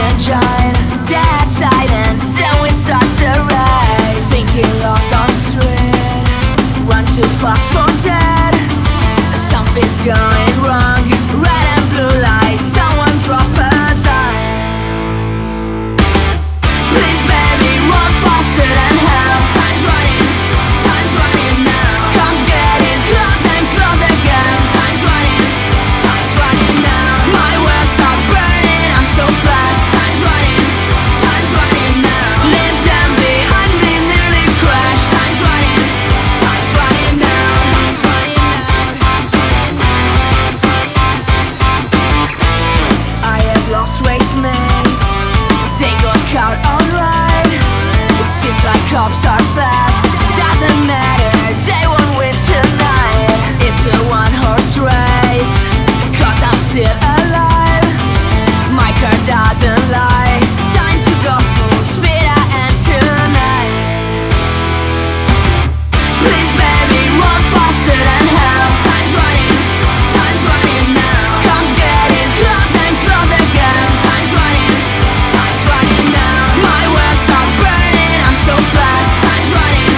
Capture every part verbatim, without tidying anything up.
engine, dead silence, then we start to ride. Thinking love's our strength, run too fast for dead. Something's going wrong, red and blue light, someone drop a dime. Please baby, run faster than hell. Time's running, time's running now. Comes getting close and close again. Time's running, time's running now. My words are burning, I'm so fast. Time's running, time's running now. Leave them behind me, nearly crash. Time's running, time's running now. Time's running now. I have lost wastemates, they got caught alright. Seems like cops are fast, doesn't matter, they won't win tonight. It's a one-horse race, cause I'm still alive. My car doesn't lie, time to go full speed and tonight. Please baby, run faster than hell. Time's running, time's running now. Comes getting close and close again. Time's running, time's running now. My words are burning, so fast. Time's running,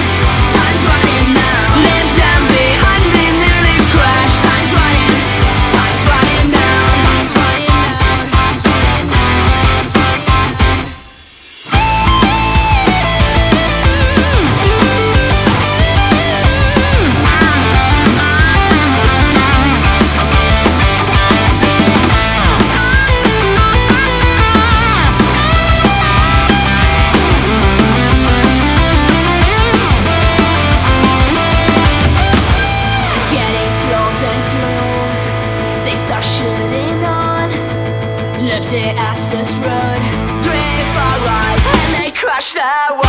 time's running now. Leave them behind me, nearly crash. Time's running, time's running now. Time's running now, time's running now. Let the asses run, drift alright, and they crash their world.